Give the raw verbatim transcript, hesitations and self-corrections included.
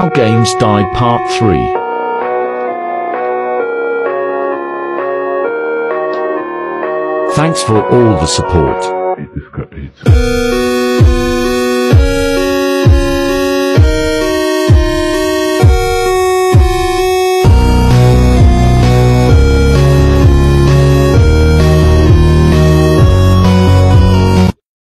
How Games Die Part three. Thanks for all the support.